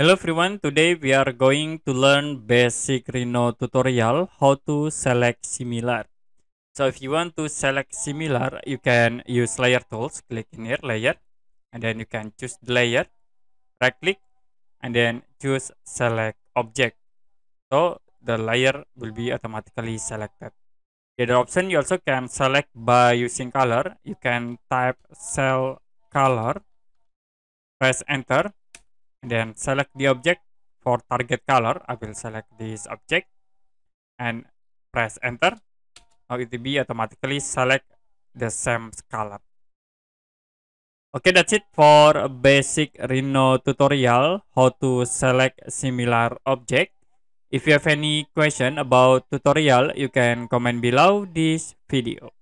Hello everyone, today we are going to learn basic Rhino tutorial, how to select similar. So if you want to select similar, you can use layer tools, click in here, layer, and then you can choose the layer, right click, and then choose select object. So the layer will be automatically selected. The other option, you also can select by using color. You can type cell color, press enter. And then select the object for target color. I will select this object and press enter. Now it will be automatically select the same color. Okay, that's it for a basic Rhino tutorial, how to select similar object. If you have any question about tutorial, you can comment below this video.